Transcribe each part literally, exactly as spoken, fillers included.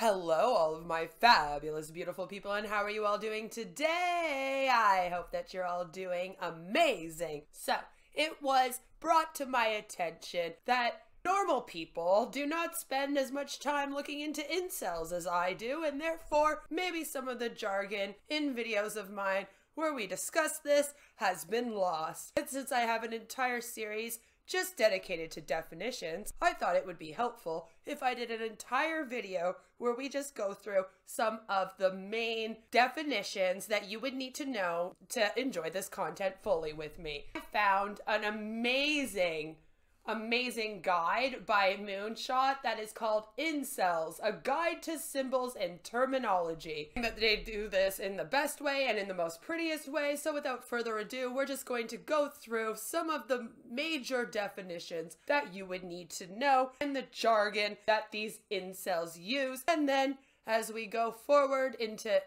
Hello, all of my fabulous, beautiful people, and how are you all doing today? I hope that you're all doing amazing. So, it was brought to my attention that normal people do not spend as much time looking into incels as I do, and therefore, maybe some of the jargon in videos of mine where we discuss this has been lost. And since I have an entire series just dedicated to definitions, I thought it would be helpful if I did an entire video where we just go through some of the main definitions that you would need to know to enjoy this content fully with me. I found an amazing, amazing guide by Moonshot that is called Incels, a guide to symbols and terminology. That they do this in the best way and in the most prettiest way. So without further ado, we're just going to go through some of the major definitions that you would need to know and the jargon that these incels use. And then as we go forward into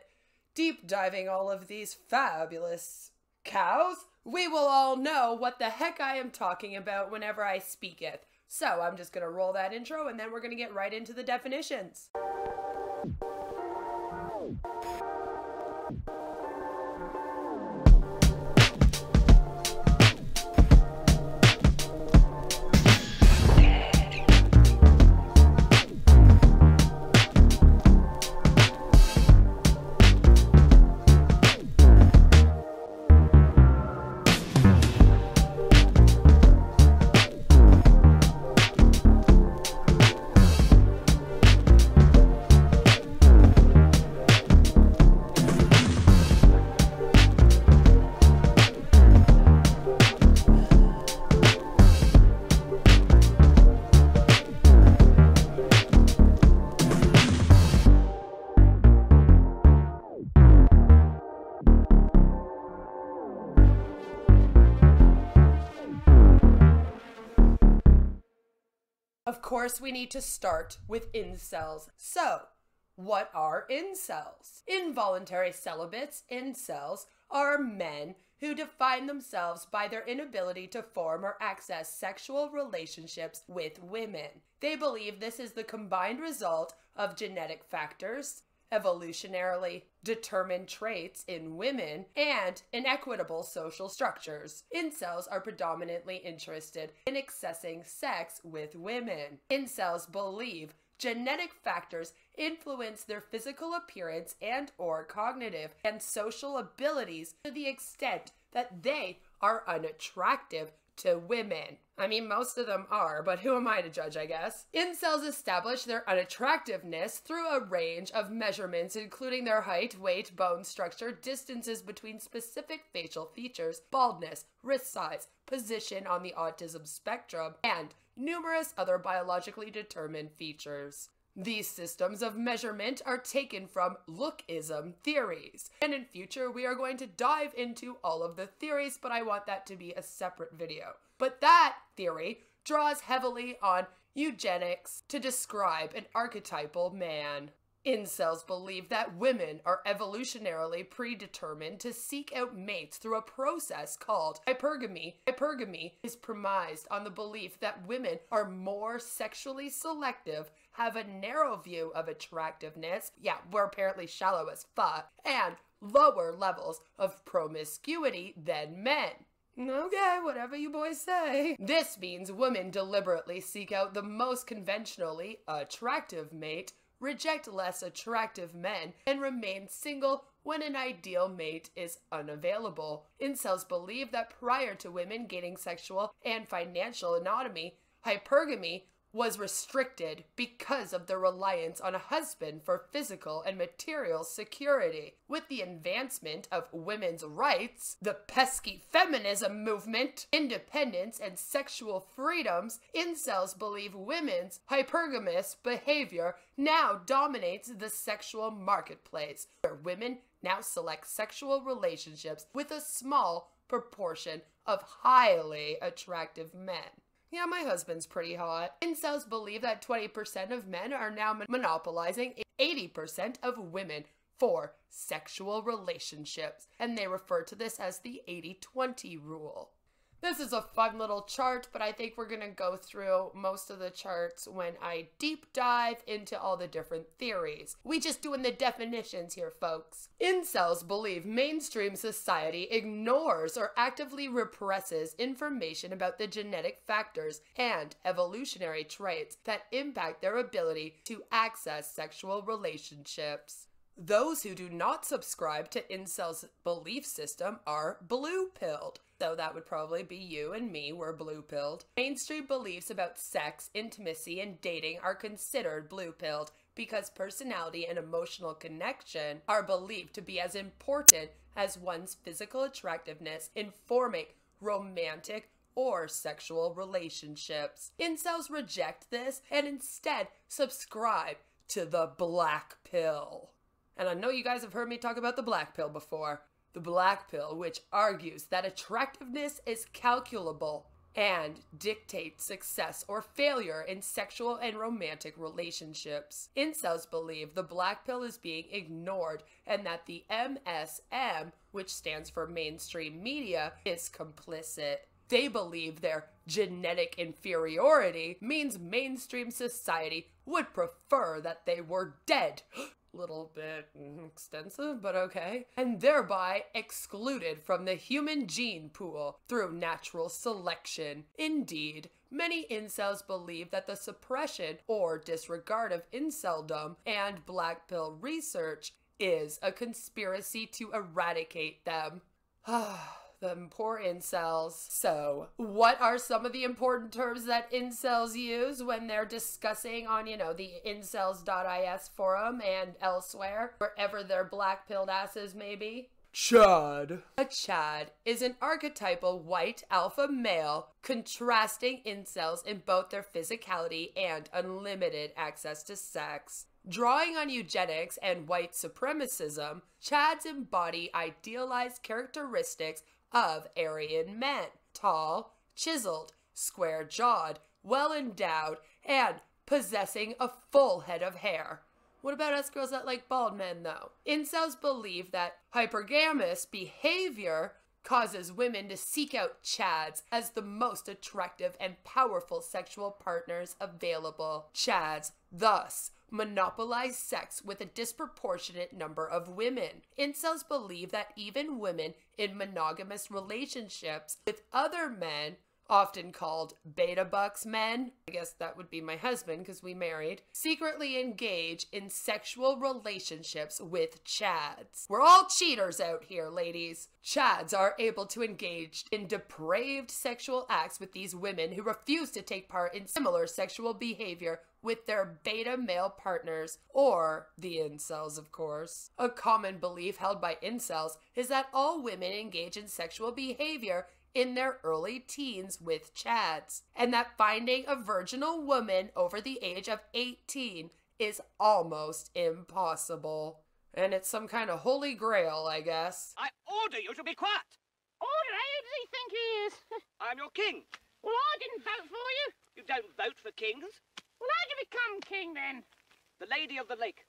deep diving all of these fabulous cows, we will all know what the heck I am talking about whenever I speak it. So I'm just going to roll that intro and then we're going to get right into the definitions. Of course, we need to start with incels. So, what are incels? Involuntary celibates, incels, are men who define themselves by their inability to form or access sexual relationships with women. They believe this is the combined result of genetic factors, evolutionarily determined traits in women, and inequitable social structures. Incels are predominantly interested in accessing sex with women. Incels believe genetic factors influence their physical appearance and or cognitive and social abilities to the extent that they are unattractive to women. I mean, most of them are, but who am I to judge, I guess? Incels establish their unattractiveness through a range of measurements, including their height, weight, bone structure, distances between specific facial features, baldness, wrist size, position on the autism spectrum, and numerous other biologically determined features. These systems of measurement are taken from lookism theories, and in future we are going to dive into all of the theories, but I want that to be a separate video. But that theory draws heavily on eugenics to describe an archetypal man. Incels believe that women are evolutionarily predetermined to seek out mates through a process called hypergamy. Hypergamy is premised on the belief that women are more sexually selective, have a narrow view of attractiveness, yeah, we're apparently shallow as fuck, and lower levels of promiscuity than men. Okay, whatever you boys say. This means women deliberately seek out the most conventionally attractive mate, reject less attractive men, and remain single when an ideal mate is unavailable. Incels believe that prior to women gaining sexual and financial autonomy, hypergamy was restricted because of the reliance on a husband for physical and material security. With the advancement of women's rights, the pesky feminism movement, independence, and sexual freedoms, incels believe women's hypergamous behavior now dominates the sexual marketplace, where women now select sexual relationships with a small proportion of highly attractive men. Yeah, my husband's pretty hot. Incels believe that twenty percent of men are now monopolizing eighty percent of women for sexual relationships, and they refer to this as the eighty twenty rule. This is a fun little chart, but I think we're going to go through most of the charts when I deep dive into all the different theories. We just doing the definitions here, folks. Incels believe mainstream society ignores or actively represses information about the genetic factors and evolutionary traits that impact their ability to access sexual relationships. Those who do not subscribe to incels' belief system are blue-pilled. So that would probably be you and me, we're blue-pilled. Mainstream beliefs about sex, intimacy, and dating are considered blue-pilled because personality and emotional connection are believed to be as important as one's physical attractiveness in forming romantic or sexual relationships. Incels reject this and instead subscribe to the black pill. And I know you guys have heard me talk about the black pill before. The black pill, which argues that attractiveness is calculable and dictates success or failure in sexual and romantic relationships. Incels believe the black pill is being ignored and that the M S M, which stands for mainstream media, is complicit. They believe their genetic inferiority means mainstream society would prefer that they were dead. Little bit extensive, but okay. And thereby excluded from the human gene pool through natural selection. Indeed, many incels believe that the suppression or disregard of incelldom and black pill research is a conspiracy to eradicate them. Ah. Them poor incels. So, what are some of the important terms that incels use when they're discussing on, you know, the incels dot I S forum and elsewhere, wherever their black-pilled asses may be? Chad. A Chad is an archetypal white alpha male contrasting incels in both their physicality and unlimited access to sex. Drawing on eugenics and white supremacism, Chads embody idealized characteristics of Aryan men, tall, chiseled, square-jawed, well-endowed, and possessing a full head of hair. What about us girls that like bald men, though? Incels believe that hypergamous behavior causes women to seek out Chads as the most attractive and powerful sexual partners available. Chads, thus, monopolize sex with a disproportionate number of women. Incels believe that even women in monogamous relationships with other men, often called beta bucks men, I guess that would be my husband because we married, secretly engage in sexual relationships with Chads. We're all cheaters out here, ladies. Chads are able to engage in depraved sexual acts with these women who refuse to take part in similar sexual behavior with their beta male partners, or the incels, of course. A common belief held by incels is that all women engage in sexual behavior in their early teens with Chads, and that finding a virginal woman over the age of eighteen is almost impossible. And it's some kind of holy grail, I guess. I order you to be quiet! All right, they think he is. I'm your king. Well, I didn't vote for you. You don't vote for kings? Well, how'd you become king, then? The Lady of the Lake,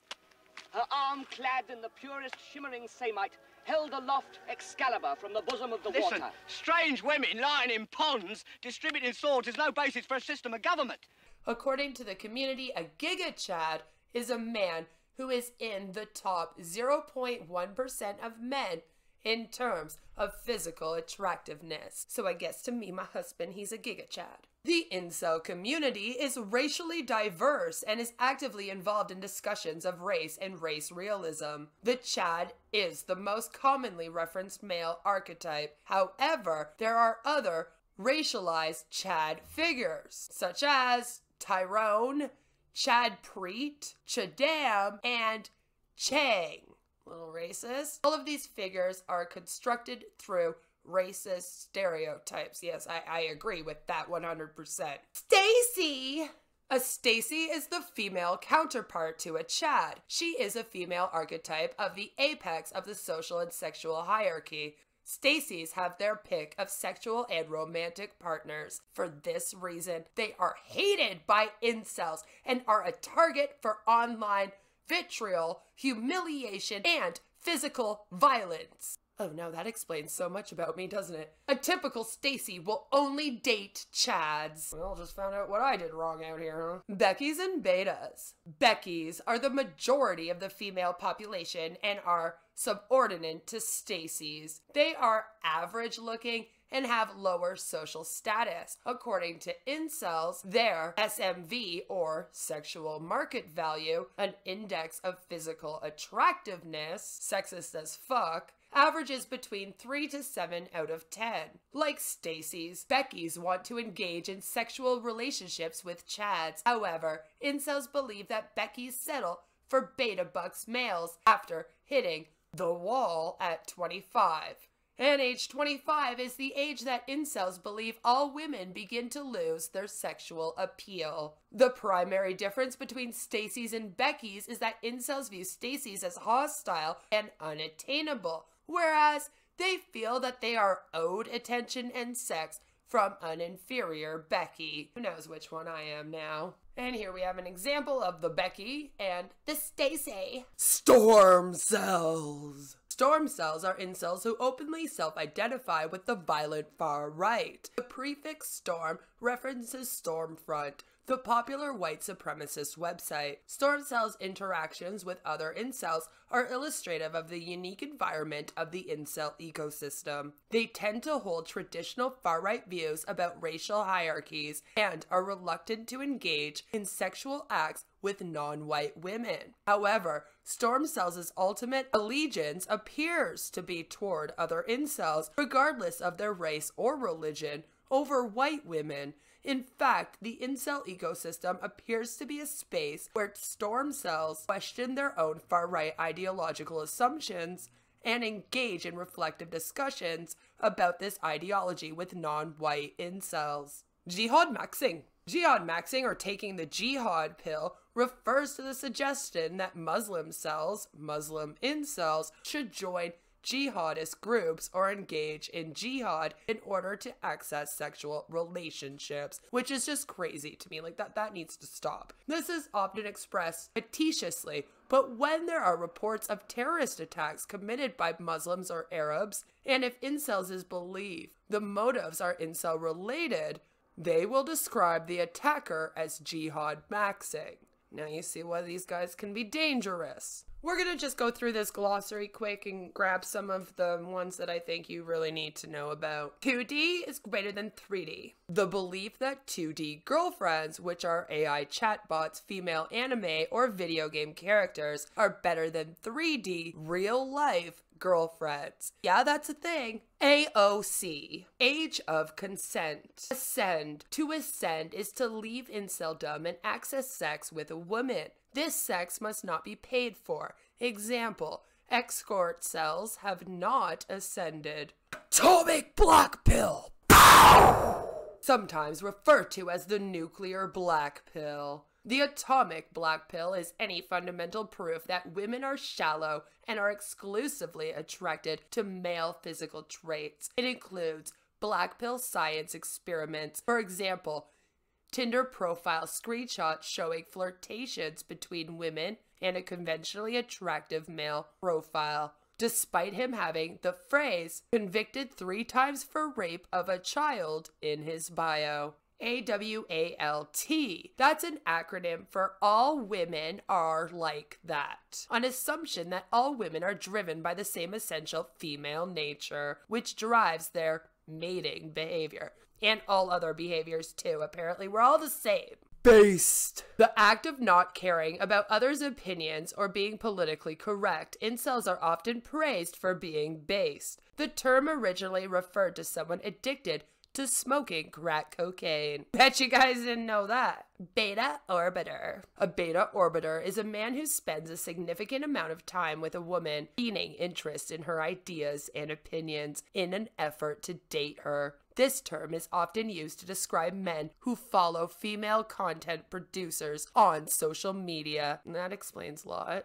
her arm clad in the purest shimmering samite, held aloft Excalibur from the bosom of the Listen, water. Strange women lying in ponds, distributing swords is no basis for a system of government. According to the community, a giga-chad is a man who is in the top zero point one percent of men in terms of physical attractiveness. So I guess to me, my husband, he's a giga-chad. The incel community is racially diverse and is actively involved in discussions of race and race realism. The Chad is the most commonly referenced male archetype. However, there are other racialized Chad figures, such as Tyrone, Chad Preet, Chadam, and Chang. A little racist. All of these figures are constructed through racist stereotypes. Yes, I, I agree with that one hundred percent. Stacy! A Stacy is the female counterpart to a Chad. She is a female archetype of the apex of the social and sexual hierarchy. Stacies have their pick of sexual and romantic partners. For this reason, they are hated by incels and are a target for online vitriol, humiliation, and physical violence. Oh, now that explains so much about me, doesn't it? A typical Stacy will only date Chads. Well, just found out what I did wrong out here, huh? Beckies and betas. Beckies are the majority of the female population and are subordinate to Stacies. They are average looking and have lower social status. According to incels, their S M V, or sexual market value, an index of physical attractiveness, sexist as fuck, averages between three to seven out of ten. Like Stacy's, Beckies want to engage in sexual relationships with Chads. However, incels believe that Beckies settle for beta bucks males after hitting the wall at twenty-five. And age twenty-five is the age that incels believe all women begin to lose their sexual appeal. The primary difference between Stacy's and Beckies is that incels view Stacy's as hostile and unattainable, whereas they feel that they are owed attention and sex from an inferior Becky. Who knows which one I am now? And here we have an example of the Becky and the Stacy. Storm cells. Storm cells are incels who openly self-identify with the violent far right. The prefix storm references Stormfront, the popular white supremacist website. Storm cells' interactions with other incels are illustrative of the unique environment of the incel ecosystem. They tend to hold traditional far-right views about racial hierarchies and are reluctant to engage in sexual acts with non-white women. However, storm cells' ultimate allegiance appears to be toward other incels, regardless of their race or religion, over white women. In fact, the incel ecosystem appears to be a space where storm cells question their own far-right ideological assumptions and engage in reflective discussions about this ideology with non-white incels. Jihad maxing. Jihad maxing, or taking the jihad pill, refers to the suggestion that Muslim cells, Muslim incels, should join jihadist groups or engage in jihad in order to access sexual relationships, which is just crazy to me. Like, that that needs to stop. This is often expressed fictitiously, but when there are reports of terrorist attacks committed by Muslims or Arabs, and if incels believe the motives are incel related, they will describe the attacker as jihad maxing. Now you see why these guys can be dangerous. We're going to just go through this glossary quick and grab some of the ones that I think you really need to know about. two D is greater than three D. The belief that two D girlfriends, which are A I chatbots, female anime, or video game characters, are better than three D real-life girlfriends. Yeah, that's a thing. A O C. Age of consent. Ascend. To ascend is to leave inceldom and access sex with a woman. This sex must not be paid for. Example, escort cells have not ascended. Atomic black pill. Sometimes referred to as the nuclear black pill. The atomic black pill is any fundamental proof that women are shallow and are exclusively attracted to male physical traits. It includes black pill science experiments. For example, Tinder profile screenshots showing flirtations between women and a conventionally attractive male profile. Despite him having the phrase, convicted three times for rape of a child, in his bio. A W A L T. That's an acronym for All Women Are Like That, an assumption that all women are driven by the same essential female nature, which drives their mating behavior. And all other behaviors too, apparently. We're all the same. BASED. The act of not caring about others' opinions or being politically correct. Incels are often praised for being based. The term originally referred to someone addicted to smoking crack cocaine. Bet you guys didn't know that. Beta orbiter. A beta orbiter is a man who spends a significant amount of time with a woman, feigning interest in her ideas and opinions in an effort to date her. This term is often used to describe men who follow female content producers on social media. And that explains a lot.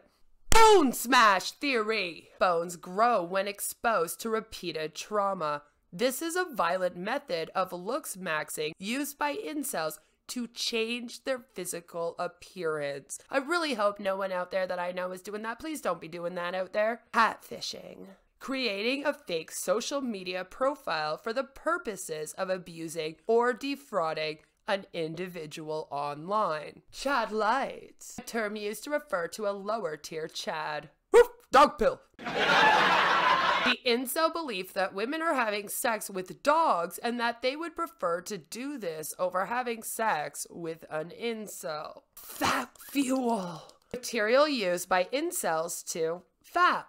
Bone smash theory. Bones grow when exposed to repeated trauma. This is a violent method of looks maxing used by incels to change their physical appearance. I really hope no one out there that I know is doing that. Please don't be doing that out there. Catfishing. creating a fake social media profile for the purposes of abusing or defrauding an individual online. Chad Light, a term used to refer to a lower tier Chad. Woof, dog pill. The incel belief that women are having sex with dogs and that they would prefer to do this over having sex with an incel. Fap fuel. Material used by incels to fap.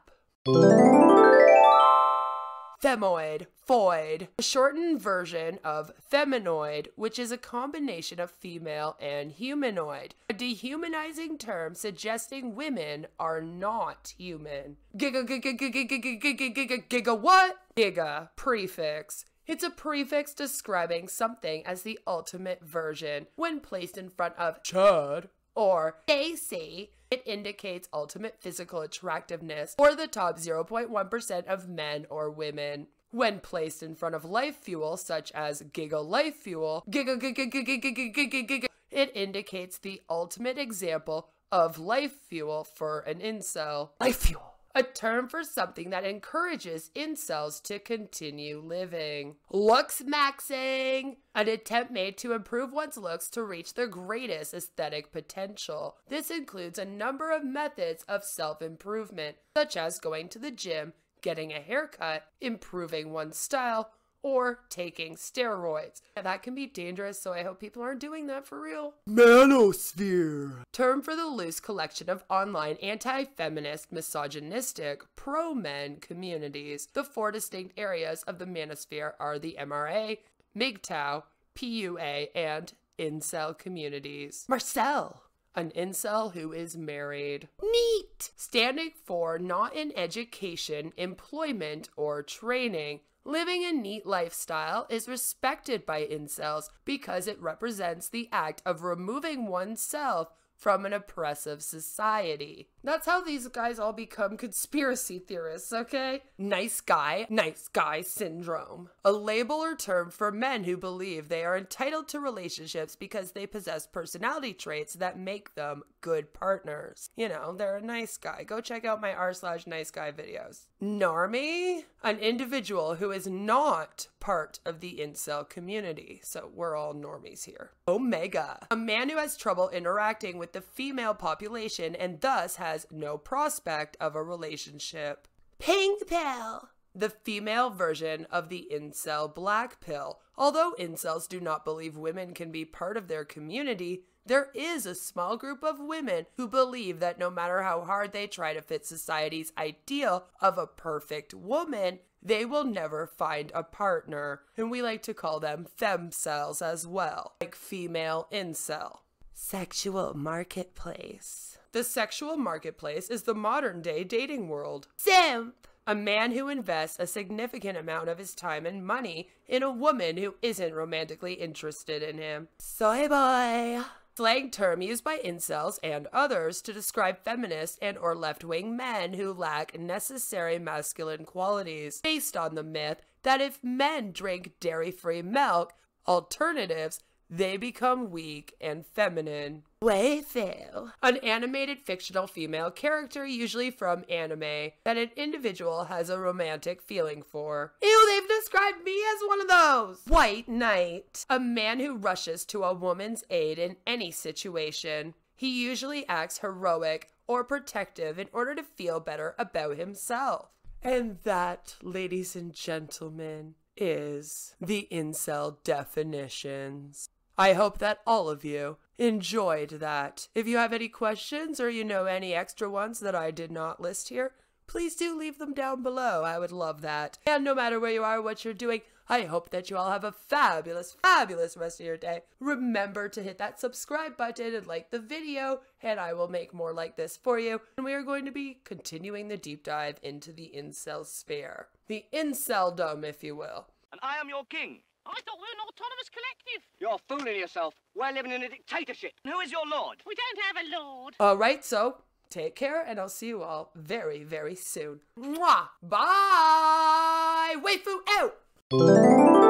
Femoid, foid, a shortened version of feminoid, which is a combination of female and humanoid, a dehumanizing term suggesting women are not human. Giga, giga, giga, giga, giga, giga, giga, what? Giga, prefix. It's a prefix describing something as the ultimate version. When placed in front of Chad or Daisy, it indicates ultimate physical attractiveness or the top zero point one percent of men or women. When placed in front of life fuel, such as Giga Life Fuel, giga, giga, giga, giga, giga, giga, it indicates the ultimate example of life fuel for an incel. Life fuel. A term for something that encourages incels to continue living. Looks maxing! An attempt made to improve one's looks to reach their greatest aesthetic potential. This includes a number of methods of self-improvement, such as going to the gym, getting a haircut, improving one's style, or taking steroids. And that can be dangerous, so I hope people aren't doing that for real. Manosphere. Term for the loose collection of online anti-feminist, misogynistic, pro-men communities. The four distinct areas of the manosphere are the M R A, M G T O W, P U A, and incel communities. Marcel. An incel who is married. NEET. Standing for not in education, employment, or training. Living a neat lifestyle is respected by incels because it represents the act of removing oneself from an oppressive society. That's how these guys all become conspiracy theorists, okay? Nice guy, nice guy syndrome. A label or term for men who believe they are entitled to relationships because they possess personality traits that make them good partners. You know, they're a nice guy. Go check out my r slash nice guy videos. Normie? An individual who is not part of the incel community. So we're all normies here. Omega. A man who has trouble interacting with the female population and thus has no prospect of a relationship. Pink pill. The female version of the incel black pill. Although incels do not believe women can be part of their community, there is a small group of women who believe that no matter how hard they try to fit society's ideal of a perfect woman, they will never find a partner. And we like to call them femcells as well, like female incel. Sexual marketplace. The sexual marketplace is the modern-day dating world. Simp! A man who invests a significant amount of his time and money in a woman who isn't romantically interested in him. Soy boy! Slang term used by incels and others to describe feminist and or left-wing men who lack necessary masculine qualities, based on the myth that if men drink dairy-free milk alternatives, they become weak and feminine. Waifu. An animated fictional female character, usually from anime, that an individual has a romantic feeling for. Ew, they've described me as one of those! White knight. A man who rushes to a woman's aid in any situation. He usually acts heroic or protective in order to feel better about himself. And that, ladies and gentlemen, is the incel definitions. I hope that all of you enjoyed that. If you have any questions or you know any extra ones that I did not list here, please do leave them down below. I would love that. And no matter where you are or what you're doing, I hope that you all have a fabulous, fabulous rest of your day. Remember to hit that subscribe button and like the video, and I will make more like this for you. And we are going to be continuing the deep dive into the incel sphere. The incelldom, if you will. And I am your king. I thought we were an autonomous collective. You're fooling yourself. We're living in a dictatorship. Who is your lord? We don't have a lord. All right, so take care, and I'll see you all very, very soon. Mwah! Bye! Waifu out!